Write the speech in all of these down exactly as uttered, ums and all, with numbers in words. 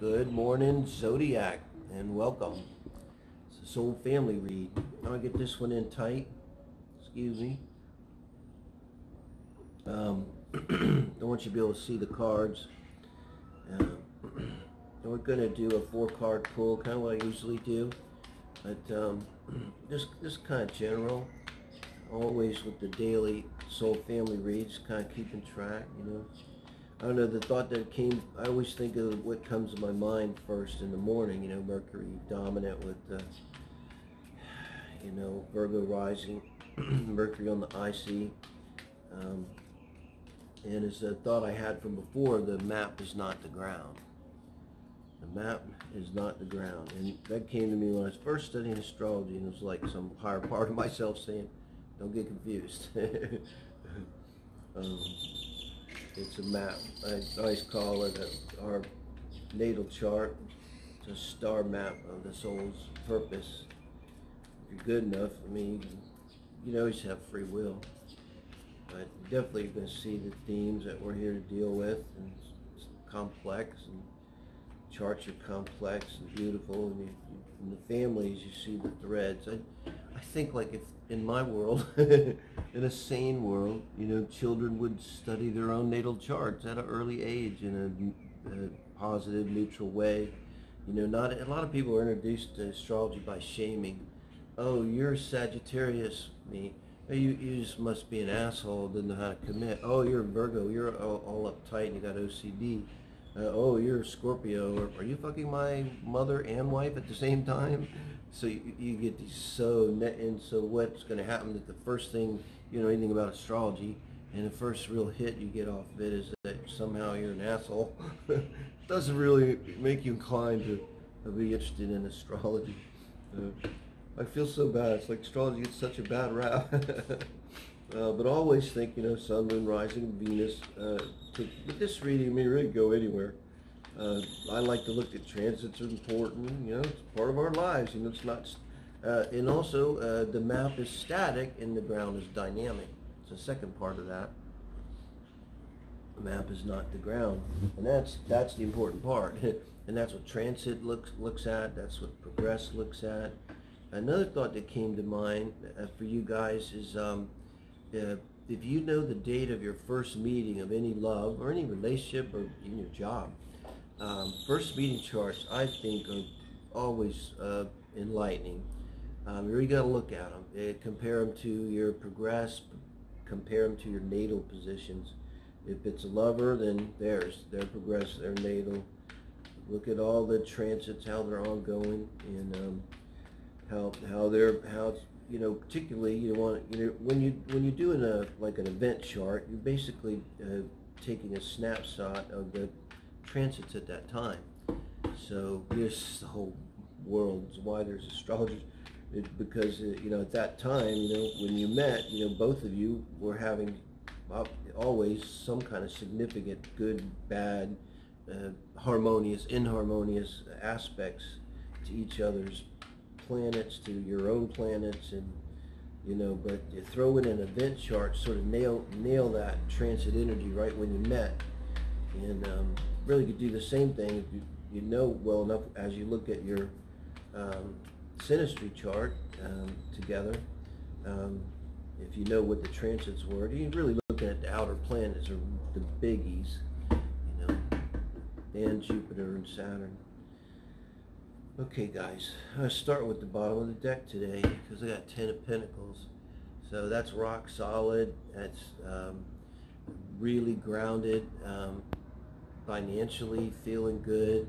Good morning, Zodiac, and welcome. It's a soul family read. I'm gonna get this one in tight. Excuse me. Um, don't want you to be able to see the cards. Uh, and we're gonna do a four-card pull, kind of what I usually do, but um, this this kind of general. Always with the daily soul family reads, kind of keeping track, you know. I don't know, the thought that came, I always think of what comes to my mind first in the morning, you know, Mercury dominant with, uh, you know, Virgo rising, Mercury on the I C. Um, and it's a thought I had from before, the map is not the ground. The map is not the ground. And that came to me when I was first studying astrology, and it was like some higher part of myself saying, don't get confused. um, It's a map. I always call it a, our natal chart. It's a star map of the soul's purpose. If you're good enough, I mean, you, can, you can always have free will. But definitely you're going to see the themes that we're here to deal with. And it's, it's complex, and charts are complex and beautiful. And you, you, in the families, you see the threads. I, I think like if in my world, in a sane world, you know, children would study their own natal charts at an early age in a, a positive, neutral way. You know, not a lot of people are introduced to astrology by shaming. Oh, you're Sagittarius, me. Oh, you, you just must be an asshole, didn't know how to commit. Oh, you're Virgo, you're all, all uptight and you got O C D. Uh, oh, you're Scorpio. Or, are you fucking my mother and wife at the same time? So you, you get these so, net, and so what's going to happen that the first thing, you know anything about astrology, and the first real hit you get off of it is that somehow you're an asshole. Doesn't really make you inclined to, to be interested in astrology. Uh, I feel so bad. It's like astrology gets such a bad rap. uh, but I always think, you know, Sun, Moon, Rising, Venus, uh, to, but this reading may really go anywhere. Uh, I like to look at transits are important, you know, it's part of our lives, you know, it's not, uh, and also uh, the map is static and the ground is dynamic. It's the second part of that. The map is not the ground, and that's that's the important part, and that's what transit looks, looks at, that's what progress looks at. Another thought that came to mind uh, for you guys is um, uh, if you know the date of your first meeting of any love or any relationship or even your job, Um, first meeting charts, I think, are always uh, enlightening. Um, you really got to look at them. It, compare them to your progress. Compare them to your natal positions. If it's a lover, then theirs, their progress, their natal. Look at all the transits, how they're ongoing, and um, how how they're how you know. Particularly, you want you know when you when you do in a like an event chart, you're basically uh, taking a snapshot of the transits at that time. So this the whole world's why there's astrologers, it, because uh, you know at that time, you know when you met, you know both of you were having always some kind of significant good, bad, uh, harmonious, inharmonious aspects to each other's planets, to your own planets, and you know. But you throw in an event chart, sort of nail nail that transit energy right when you met, and. Um, really could do the same thing if you, you know well enough as you look at your um, synastry chart um, together. Um, if you know what the transits were, you really look at the outer planets or the biggies, you know, and Jupiter and Saturn. Okay, guys, I'm going to start with the bottom of the deck today because I got ten of Pentacles. So that's rock solid, that's um, really grounded. Um, financially feeling good.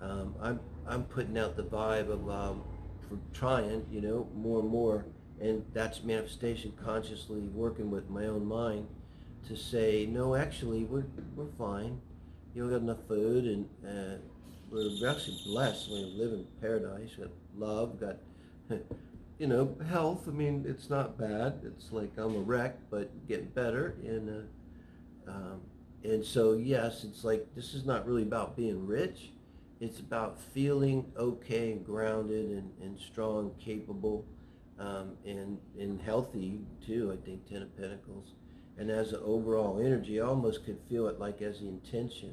um, I'm I'm putting out the vibe of um, for trying, you know, more and more, and that's manifestation, consciously working with my own mind to say no, actually we're we're fine, you know, we got enough food, and uh, we're actually blessed. We live in paradise, we got love, got you know health. I mean, it's not bad. It's like I'm a wreck, but getting better. And uh, um, And so, yes, it's like, this is not really about being rich. It's about feeling okay and grounded and, and strong, capable, um, and, and healthy, too, I think, Ten of Pentacles. And as an overall energy, I almost could feel it like as the intention.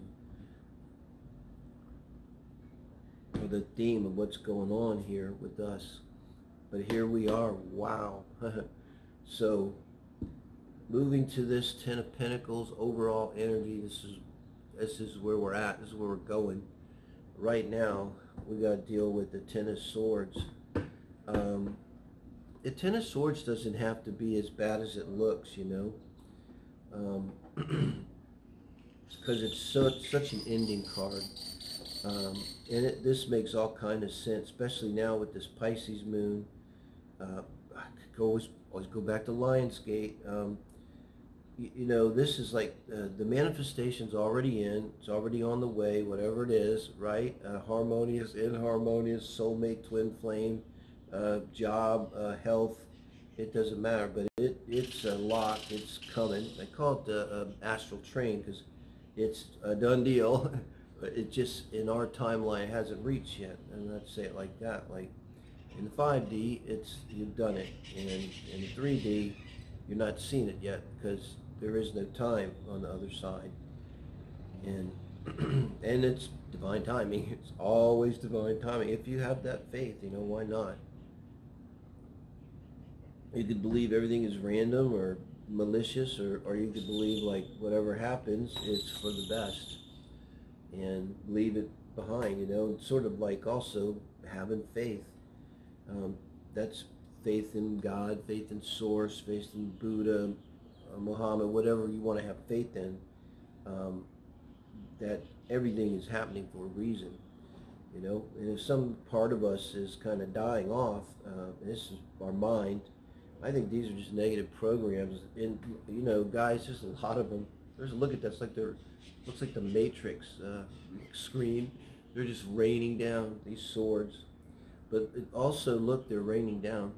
of the theme of what's going on here with us. But here we are. Wow. So moving to this Ten of Pentacles, overall energy, this is this is where we're at, this is where we're going. Right now, we gotta deal with the Ten of Swords. Um, the Ten of Swords doesn't have to be as bad as it looks, you know. Um, because it's so such an ending card. Um, and it, this makes all kind of sense, especially now with this Pisces moon. Uh, I could always, always go back to Lionsgate. Um, you, you know, this is like uh, the manifestation's already in. It's already on the way, whatever it is, right? Uh, harmonious, inharmonious, soulmate, twin flame, uh, job, uh, health. It doesn't matter, but it it's a lot. It's coming. They call it the uh, astral train because it's a done deal. It just, in our timeline, hasn't reached yet, and I'd say it like that. Like in five D, it's you've done it, and in, in three D, you're not seeing it yet because there is no time on the other side. And and it's divine timing. It's always divine timing. If you have that faith, you know, why not? You could believe everything is random or malicious, or or you could believe like whatever happens, it's for the best. And leave it behind, you know. It's sort of like also having faith. Um, that's faith in God, faith in Source, faith in Buddha, uh, Muhammad, whatever you want to have faith in. Um, that everything is happening for a reason, you know. And if some part of us is kind of dying off, uh, this is our mind. I think these are just negative programs. And you know, guys, there's a lot of them. There's a look at that. It's like they're. Looks like the Matrix uh, screen. They're just raining down these swords. But it also, look, they're raining down.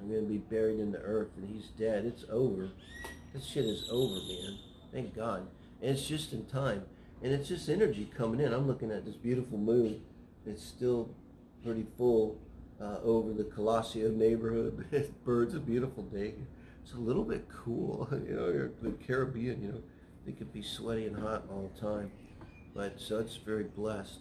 I'm going to be buried in the earth, and he's dead. It's over. This shit is over, man. Thank God. And it's just in time. And it's just energy coming in. I'm looking at this beautiful moon. It's still pretty full uh, over the Colosio neighborhood. Birds, a beautiful day. It's a little bit cool. You know, you're in the Caribbean, you know. It could be sweaty and hot all the time, but so it's very blessed.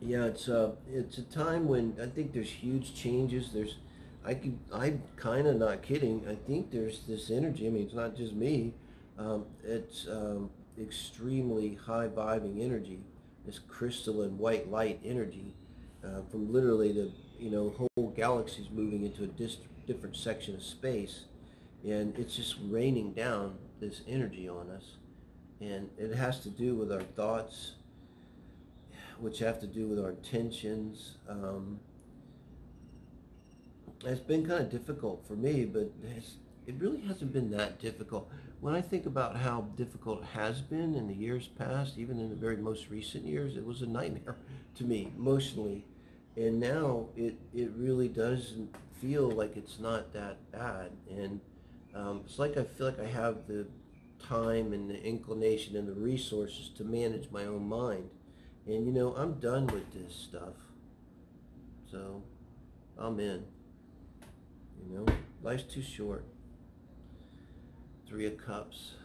Yeah, it's uh it's a time when I think there's huge changes. There's, I could, I'm kind of not kidding. I think there's this energy. I mean, it's not just me. Um, it's um, extremely high vibing energy. This crystalline white light energy uh, from literally the you know whole galaxies moving into a dis different section of space. And it's just raining down this energy on us. And it has to do with our thoughts, which have to do with our intentions. Um, it's been kind of difficult for me, but it's, it really hasn't been that difficult. When I think about how difficult it has been in the years past, even in the very most recent years, it was a nightmare to me emotionally. And now it, it really doesn't feel like it's not that bad. And Um, it's like I feel like I have the time and the inclination and the resources to manage my own mind. And, you know, I'm done with this stuff. So, I'm in. You know, life's too short. Three of Cups.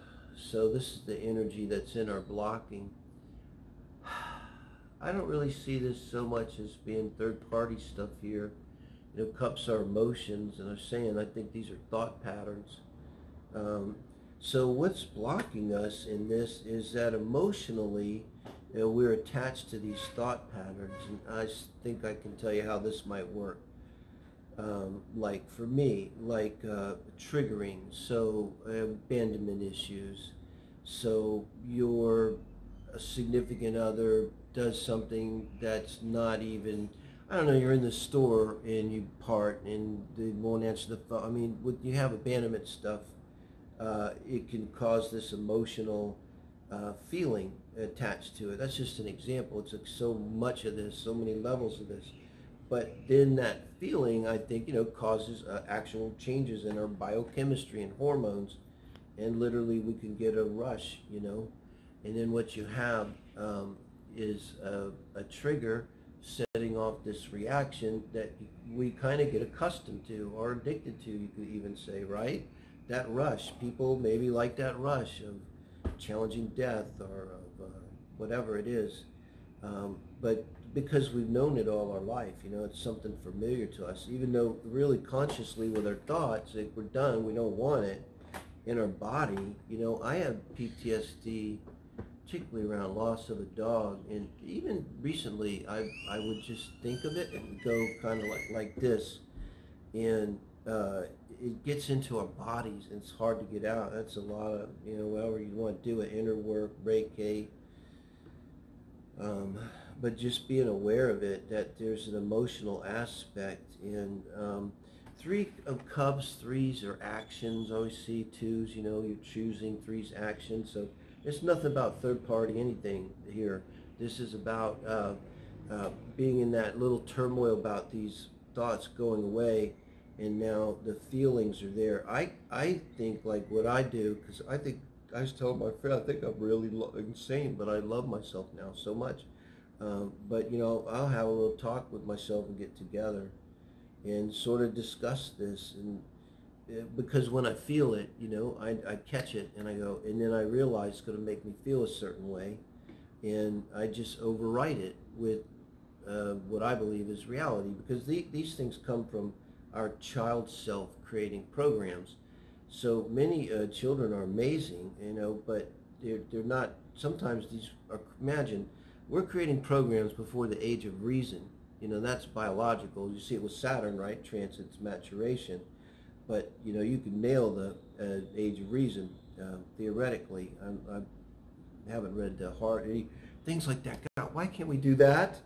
So this is the energy that's in our blocking. I don't really see this so much as being third-party stuff here. You know, cups are emotions, and I'm saying I think these are thought patterns. Um, so what's blocking us in this is that emotionally, you know, we're attached to these thought patterns, and I think I can tell you how this might work. Um, like for me, like uh, triggering, so abandonment issues. So your significant other does something that's not even... I don't know, you're in the store and you part and they won't answer the phone. I mean, when you have abandonment stuff, uh, it can cause this emotional uh, feeling attached to it. That's just an example. It's like so much of this, so many levels of this. But then that feeling, I think, you know, causes uh, actual changes in our biochemistry and hormones. And literally we can get a rush, you know. And then what you have um, is a, a trigger setting off this reaction that we kind of get accustomed to or addicted to, you could even say, right? That rush. People maybe like that rush of challenging death or of uh, whatever it is. Um, but because we've known it all our life, you know, it's something familiar to us, even though really consciously with our thoughts, if we're done, we don't want it in our body. You know, I have P T S D, particularly around loss of a dog, and even recently, I I would just think of it and go kind of like, like this, and uh, it gets into our bodies, and it's hard to get out. That's a lot of, you know, whatever you want to do, it, inner work, Reiki, um, but just being aware of it, that there's an emotional aspect, and um, three of cups, threes are actions. I always see twos, you know, you're choosing, threes actions, so it's nothing about third party anything here. This is about uh, uh, being in that little turmoil about these thoughts going away, and now the feelings are there. I, I think like what I do, because I think, I was telling my friend, I think I'm really insane, but I love myself now so much. Um, but, you know, I'll have a little talk with myself and get together and sort of discuss this, and because when I feel it, you know, I, I catch it and I go, and then I realize it's going to make me feel a certain way, and I just overwrite it with uh, what I believe is reality, because the, these things come from our child self creating programs. So many uh, children are amazing, you know, but they're, they're not, sometimes these are, imagine, we're creating programs before the age of reason, you know, that's biological. You see it with Saturn, right, transits maturation. But, you know, you can nail the uh, age of reason, uh, theoretically. I'm, I haven't read the heart, any things like that. God, why can't we do that?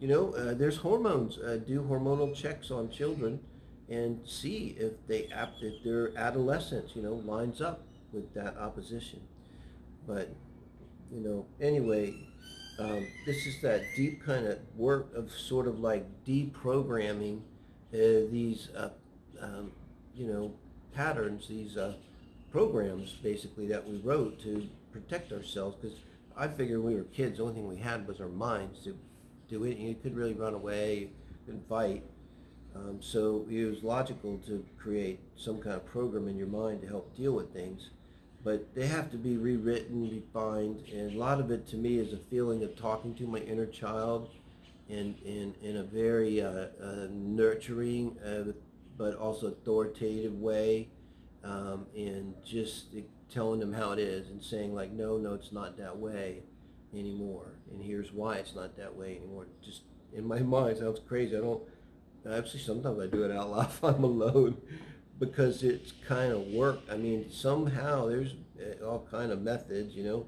You know, uh, there's hormones. Uh, do hormonal checks on children and see if they if their adolescence, you know, lines up with that opposition. But, you know, anyway, um, this is that deep kind of work of sort of like deprogramming uh, these uh, um, you know, patterns, these uh, programs, basically, that we wrote to protect ourselves, because I figured when we were kids, the only thing we had was our minds to do it. You couldn't really run away, you couldn't fight, um, so it was logical to create some kind of program in your mind to help deal with things, but they have to be rewritten, refined, and a lot of it to me is a feeling of talking to my inner child in, in, in a very uh, uh, nurturing, uh, but also authoritative way, um, and just telling them how it is and saying like, no, no, it's not that way anymore, and here's why it's not that way anymore. Just in my mind, it sounds crazy. I don't, actually sometimes I do it out loud if I'm alone, because it's kind of work. I mean, somehow there's all kind of methods, you know,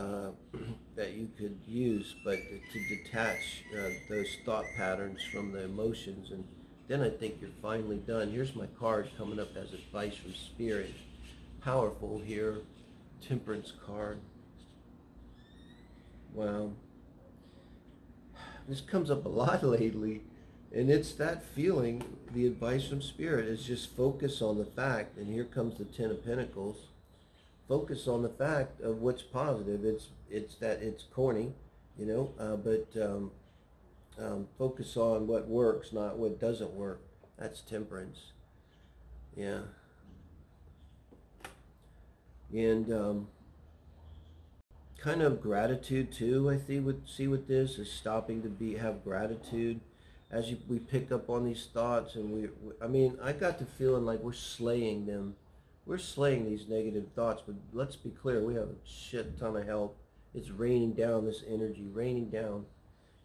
uh, that you could use, but to detach uh, those thought patterns from the emotions, and then I think you're finally done. Here's my card coming up as advice from Spirit. Powerful here. Temperance card. Wow. This comes up a lot lately. And it's that feeling, the advice from Spirit is just focus on the fact, and here comes the Ten of Pentacles. Focus on the fact of what's positive. It's it's that it's corny, you know, uh, but um, Um, focus on what works, not what doesn't work. That's temperance. Yeah. And um, kind of gratitude too, I think, with, see with this, is stopping to be have gratitude as you, we pick up on these thoughts. And we, we, I mean, I got the feeling like we're slaying them. We're slaying these negative thoughts, but let's be clear, we have a shit ton of help. It's raining down, this energy, raining down.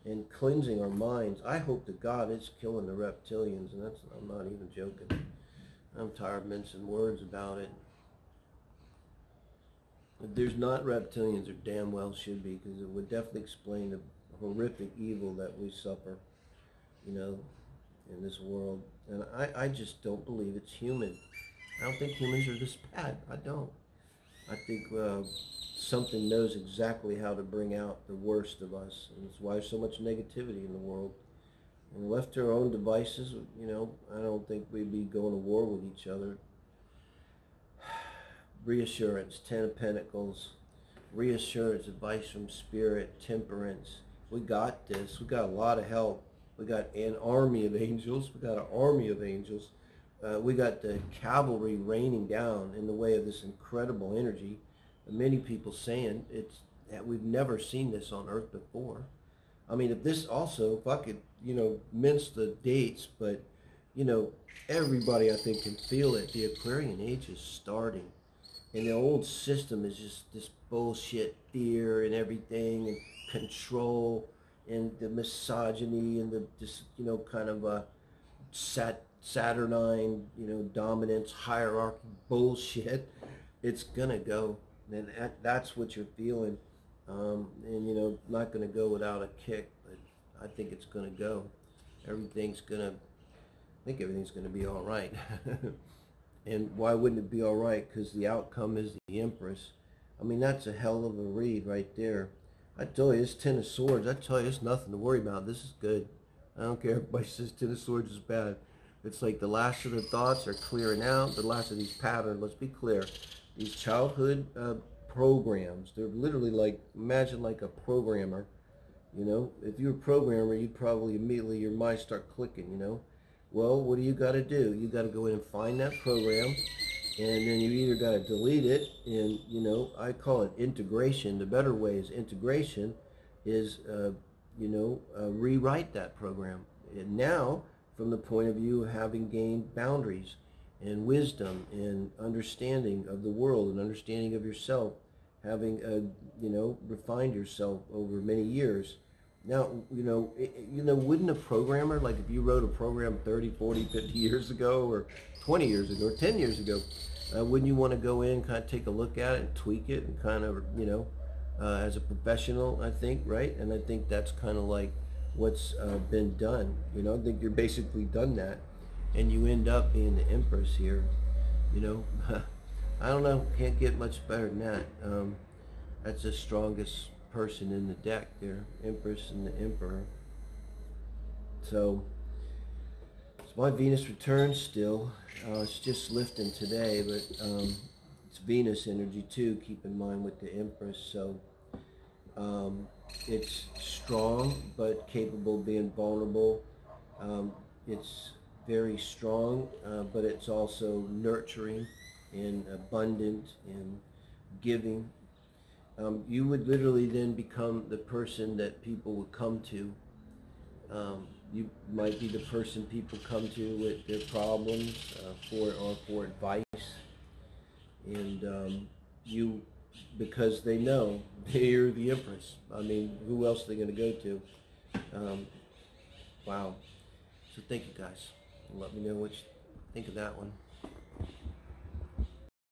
And cleansing our minds. I hope to God it's killing the reptilians, and that's, I'm not even joking. I'm tired of mincing words about it. If there's not reptilians, there damn well should be, because it would definitely explain the horrific evil that we suffer, you know, in this world. And I, I just don't believe it's human. I don't think humans are this bad. I don't. I think uh, something knows exactly how to bring out the worst of us, and that's why there's so much negativity in the world. And left to our own devices, you know, I don't think we'd be going to war with each other. Reassurance, Ten of Pentacles, reassurance, advice from Spirit, temperance. We got this. We got a lot of help. We got an army of angels. We got an army of angels. Uh, we got the cavalry raining down in the way of this incredible energy. Many people saying it's that we've never seen this on Earth before. I mean, if this also, if I could, you know, mince the dates, but, you know, everybody, I think, can feel it. The Aquarian Age is starting. And the old system is just this bullshit fear and everything and control and the misogyny and the, just, you know, kind of a sat Saturnine, you know, dominance, hierarchy bullshit. It's going to go. And that, that's what you're feeling. Um, and, you know, not going to go without a kick, but I think it's going to go. Everything's going to, I think everything's going to be all right. And why wouldn't it be all right? Because the outcome is the Empress. I mean, that's a hell of a read right there. I tell you, this Ten of Swords, I tell you, it's nothing to worry about. This is good. I don't care if everybody says Ten of Swords is bad. It's like the last of the thoughts are clearing out. The last of these patterns, let's be clear. These childhood uh, programs, they're literally like, imagine like a programmer. You know, if you were a programmer, you'd probably immediately, your mind start clicking, you know. Well, what do you got to do? You got to go in and find that program, and then you either got to delete it, and, you know, I call it integration. The better way is integration is, uh, you know, uh, rewrite that program. And now, from the point of view of having gained boundaries and wisdom and understanding of the world and understanding of yourself, having, uh, you know, refined yourself over many years. Now, you know, it, you know, wouldn't a programmer, like if you wrote a program thirty, forty, fifty years ago or twenty years ago or ten years ago, uh, wouldn't you want to go in and kind of take a look at it and tweak it and kind of, you know, uh, as a professional, I think, right? And I think that's kind of like what's uh, been done. You know, I think you're basically done that, and you end up being the Empress here, you know. I don't know, can't get much better than that. Um, that's the strongest person in the deck there, Empress and the Emperor. So, it's my Venus return still. Uh, it's just lifting today, but um, it's Venus energy too, keep in mind, with the Empress. So, um, it's strong, but capable of being vulnerable. Um, it's very strong, uh, but it's also nurturing and abundant and giving. Um, you would literally then become the person that people would come to. Um, you might be the person people come to with their problems uh, for or for advice. And um, you, because they know you're the Empress. I mean, who else are they going to go to? Um, wow. So thank you guys. Let me know what you think of that one.